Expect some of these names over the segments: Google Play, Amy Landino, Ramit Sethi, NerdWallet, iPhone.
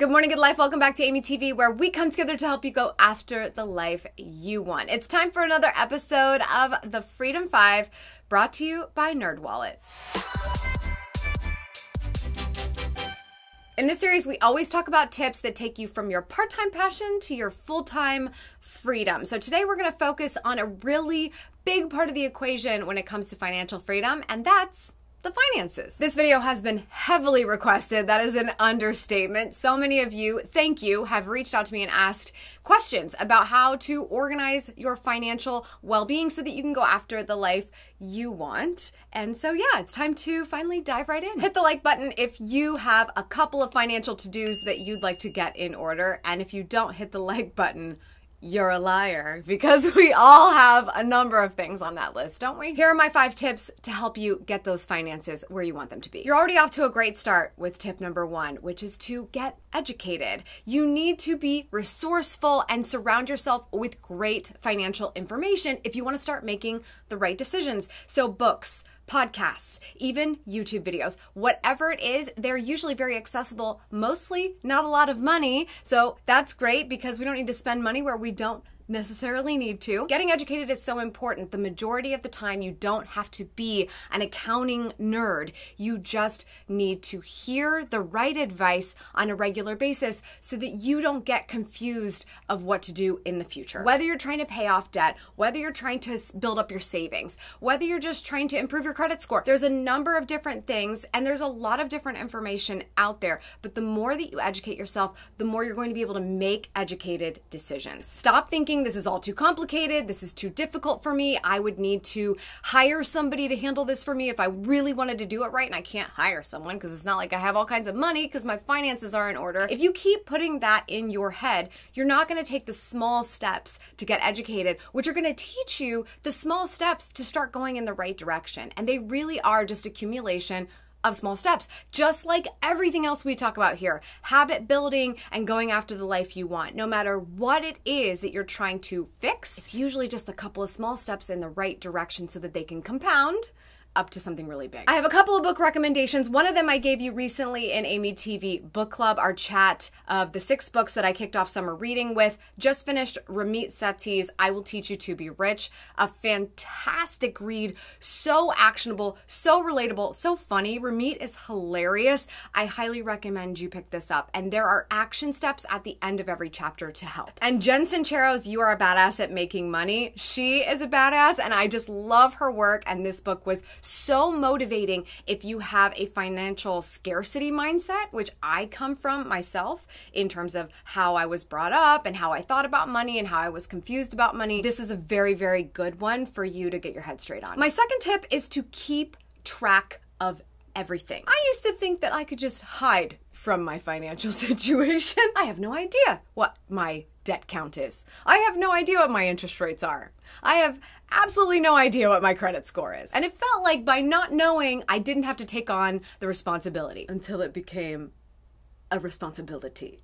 Good morning, good life. Welcome back to Amy TV, where we come together to help you go after the life you want. It's time for another episode of The Freedom 5, brought to you by NerdWallet. In this series, we always talk about tips that take you from your part-time passion to your full-time freedom. So today we're going to focus on a really big part of the equation when it comes to financial freedom, and that's the finances. This video has been heavily requested. That is an understatement. So many of you, thank you, have reached out to me and asked questions about how to organize your financial well-being so that you can go after the life you want. And so yeah, it's time to finally dive right in. Hit the like button if you have a couple of financial to-dos that you'd like to get in order. And if you don't hit the like button, you're a liar, because we all have a number of things on that list, don't we? Here are my 5 tips to help you get those finances where you want them to be. You're already off to a great start with tip number 1, which is to get educated. You need to be resourceful and surround yourself with great financial information if you want to start making the right decisions. So books, podcasts, even YouTube videos, whatever it is, they're usually very accessible, mostly not a lot of money. So that's great because we don't need to spend money where we don't necessarily need to. Getting educated is so important. The majority of the time, you don't have to be an accounting nerd. You just need to hear the right advice on a regular basis so that you don't get confused of what to do in the future. Whether you're trying to pay off debt, whether you're trying to build up your savings, whether you're just trying to improve your credit score, there's a number of different things and there's a lot of different information out there. But the more that you educate yourself, the more you're going to be able to make educated decisions. Stop thinking this is all too complicated, this is too difficult for me, I would need to hire somebody to handle this for me if I really wanted to do it right, and I can't hire someone because it's not like I have all kinds of money because my finances are in order. If you keep putting that in your head, you're not going to take the small steps to get educated, which are going to teach you the small steps to start going in the right direction. And they really are just accumulation of small steps, just like everything else we talk about here. Habit building and going after the life you want. No matter what it is that you're trying to fix, it's usually just a couple of small steps in the right direction so that they can compound up to something really big. I have a couple of book recommendations. One of them I gave you recently in Amy TV Book Club, our chat of the 6 books that I kicked off summer reading with. Just finished Ramit Sethi's I Will Teach You to Be Rich, a fantastic read, so actionable, so relatable, so funny. Ramit is hilarious. I highly recommend you pick this up. And there are action steps at the end of every chapter to help. And Jen Sincero's You Are a Badass at Making Money. She is a badass and I just love her work, and this book was so motivating if you have a financial scarcity mindset, which I come from myself in terms of how I was brought up and how I thought about money and how I was confused about money. This is a very, very good one for you to get your head straight on. My second tip is to keep track of everything. I used to think that I could just hide from my financial situation. I have no idea what my debt count is. I have no idea what my interest rates are. I have absolutely no idea what my credit score is. And it felt like by not knowing, I didn't have to take on the responsibility until it became a responsibility.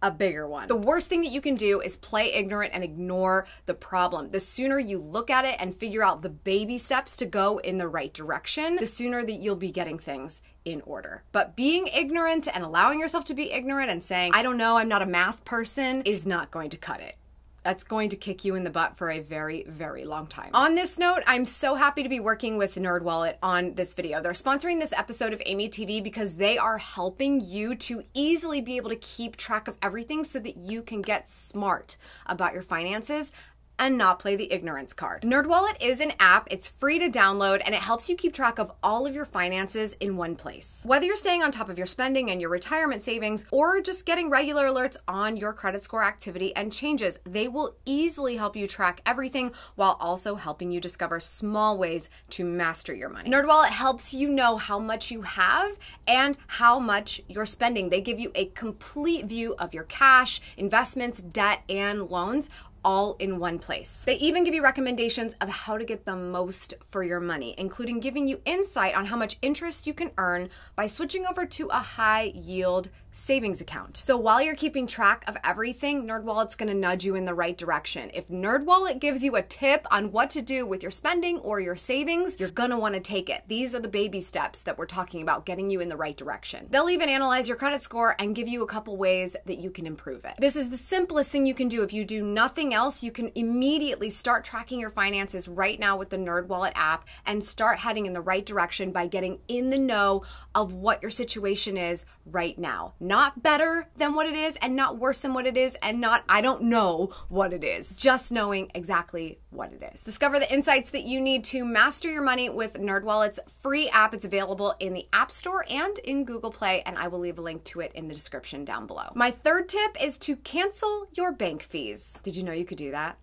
A bigger one. The worst thing that you can do is play ignorant and ignore the problem. The sooner you look at it and figure out the baby steps to go in the right direction, the sooner that you'll be getting things in order. But being ignorant and allowing yourself to be ignorant and saying, I don't know, I'm not a math person, is not going to cut it. That's going to kick you in the butt for a very, very long time. On this note, I'm so happy to be working with NerdWallet on this video. They're sponsoring this episode of Amy TV because they are helping you to easily be able to keep track of everything so that you can get smart about your finances and not play the ignorance card. NerdWallet is an app, it's free to download, and it helps you keep track of all of your finances in one place. Whether you're staying on top of your spending and your retirement savings, or just getting regular alerts on your credit score activity and changes, they will easily help you track everything while also helping you discover small ways to master your money. NerdWallet helps you know how much you have and how much you're spending. They give you a complete view of your cash, investments, debt, and loans, all in one place. They even give you recommendations of how to get the most for your money, including giving you insight on how much interest you can earn by switching over to a high yield savings account. So while you're keeping track of everything, NerdWallet's gonna nudge you in the right direction. If NerdWallet gives you a tip on what to do with your spending or your savings, you're gonna wanna take it. These are the baby steps that we're talking about getting you in the right direction. They'll even analyze your credit score and give you a couple ways that you can improve it. This is the simplest thing you can do. If you do nothing else, you can immediately start tracking your finances right now with the NerdWallet app and start heading in the right direction by getting in the know of what your situation is right now. Not better than what it is, and not worse than what it is, and not I don't know what it is. Just knowing exactly what it is. Discover the insights that you need to master your money with NerdWallet's free app. It's available in the App Store and in Google Play, and I will leave a link to it in the description down below. My third tip is to cancel your bank fees. Did you know you could do that?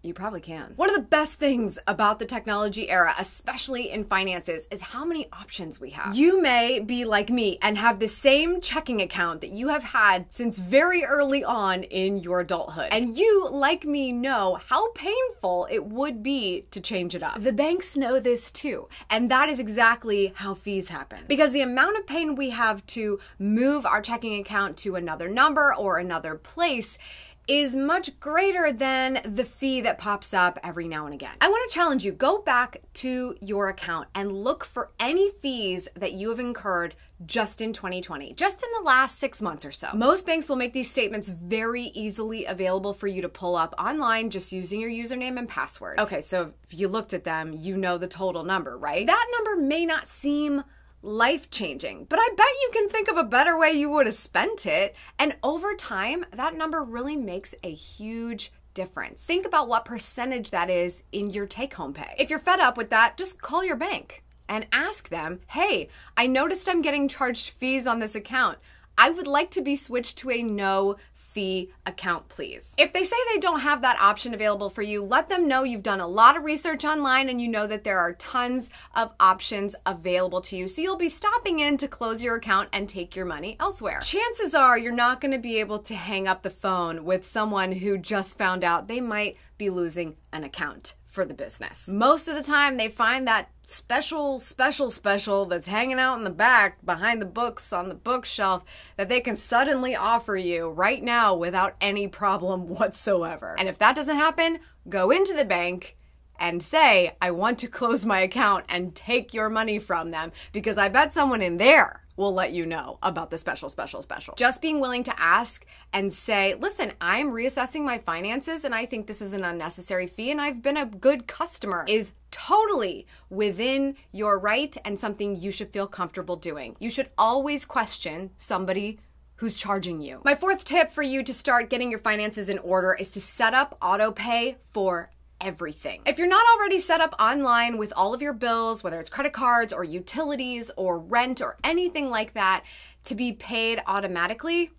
You probably can. One of the best things about the technology era, especially in finances, is how many options we have. You may be like me and have the same checking account that you have had since very early on in your adulthood. And you, like me, know how painful it would be to change it up. The banks know this too. And that is exactly how fees happen. Because the amount of pain we have to move our checking account to another number or another place is much greater than the fee that pops up every now and again. I want to challenge you, go back to your account and look for any fees that you have incurred just in 2020, just in the last 6 months or so. Most banks will make these statements very easily available for you to pull up online just using your username and password. Okay, so if you looked at them, you know the total number, right? That number may not seem life-changing, but I bet you can think of a better way you would have spent it. And over time, that number really makes a huge difference. Think about what percentage that is in your take-home pay. If you're fed up with that, just call your bank and ask them, hey, I noticed I'm getting charged fees on this account. I would like to be switched to a no fee account, please. If they say they don't have that option available for you, let them know you've done a lot of research online and you know that there are tons of options available to you. So you'll be stopping in to close your account and take your money elsewhere. Chances are you're not going to be able to hang up the phone with someone who just found out they might be losing an account for the business. Most of the time they find that special that's hanging out in the back behind the books on the bookshelf that they can suddenly offer you right now without any problem whatsoever. And if that doesn't happen, go into the bank and say, I want to close my account, and take your money from them, because I bet someone in there will let you know about the special. Just being willing to ask and say, listen, I'm reassessing my finances and I think this is an unnecessary fee and I've been a good customer, is totally within your right and something you should feel comfortable doing. You should always question somebody who's charging you. My fourth tip for you to start getting your finances in order is to set up auto pay for everything. If you're not already set up online with all of your bills, whether it's credit cards or utilities or rent or anything like that, to be paid automatically,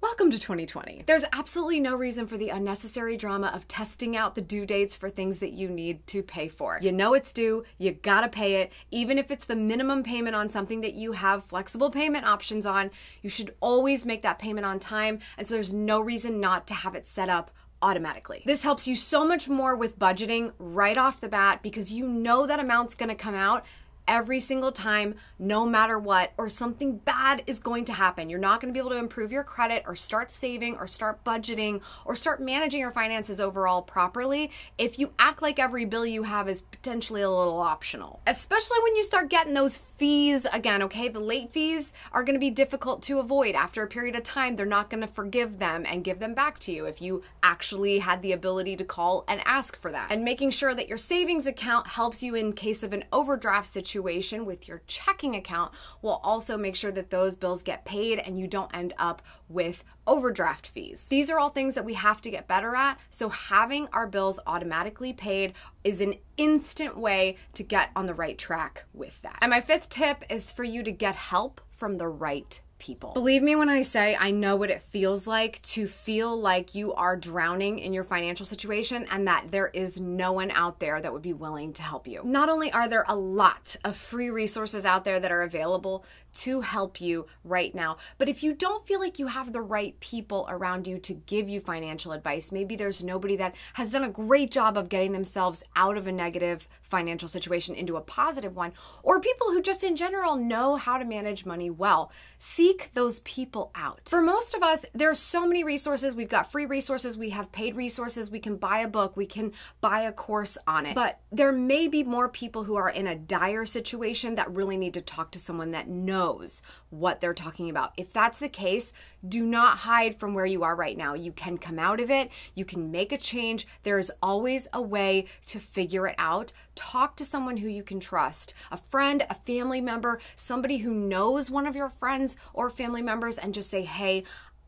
welcome to 2020. There's absolutely no reason for the unnecessary drama of testing out the due dates for things that you need to pay for. You know it's due, you gotta pay it. Even if it's the minimum payment on something that you have flexible payment options on, you should always make that payment on time, and so there's no reason not to have it set up automatically. This helps you so much more with budgeting right off the bat, because you know that amount's gonna come out every single time, no matter what, or something bad is going to happen. You're not gonna be able to improve your credit or start saving or start budgeting or start managing your finances overall properly if you act like every bill you have is potentially a little optional. Especially when you start getting those fees again, okay? The late fees are gonna be difficult to avoid. After a period of time, they're not gonna forgive them and give them back to you if you actually had the ability to call and ask for that. And making sure that your savings account helps you in case of an overdraft situation with your checking account will also make sure that those bills get paid and you don't end up with overdraft fees. These are all things that we have to get better at, so having our bills automatically paid is an instant way to get on the right track with that. And my fifth tip is for you to get help from the right people. Believe me when I say I know what it feels like to feel like you are drowning in your financial situation and that there is no one out there that would be willing to help you. Not only are there a lot of free resources out there that are available to help you right now. But if you don't feel like you have the right people around you to give you financial advice, maybe there's nobody that has done a great job of getting themselves out of a negative financial situation into a positive one, or people who just in general know how to manage money well, seek those people out. For most of us, there's so many resources. We've got free resources, we have paid resources, we can buy a book, we can buy a course on it. But there may be more people who are in a dire situation that really need to talk to someone that knows what they're talking about. If that's the case, do not hide from where you are right now. You can come out of it. You can make a change. There is always a way to figure it out. Talk to someone who you can trust, a friend, a family member, somebody who knows one of your friends or family members, and just say, hey,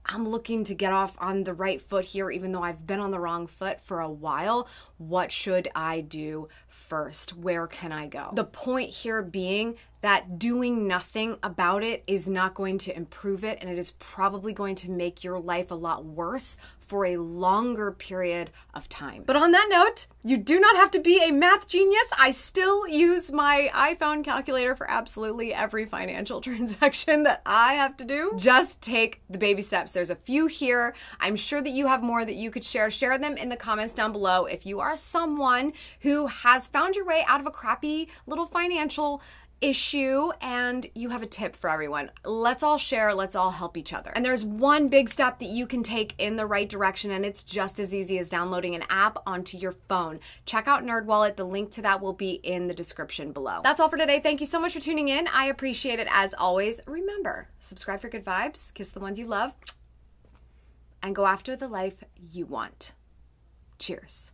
I'm looking to get off on the right foot here, even though I've been on the wrong foot for a while. What should I do first? Where can I go? The point here being that doing nothing about it is not going to improve it, and it is probably going to make your life a lot worse for a longer period of time. But on that note, you do not have to be a math genius. I still use my iPhone calculator for absolutely every financial transaction that I have to do. Just take the baby steps. There's a few here. I'm sure that you have more that you could share. Share them in the comments down below if you are someone who has found your way out of a crappy little financial issue and you have a tip for everyone. Let's all share, let's all help each other. And there's one big step that you can take in the right direction, and it's just as easy as downloading an app onto your phone. Check out NerdWallet. The link to that will be in the description below. That's all for today. Thank you so much for tuning in. I appreciate it as always. Remember, subscribe for good vibes, kiss the ones you love, and go after the life you want. Cheers.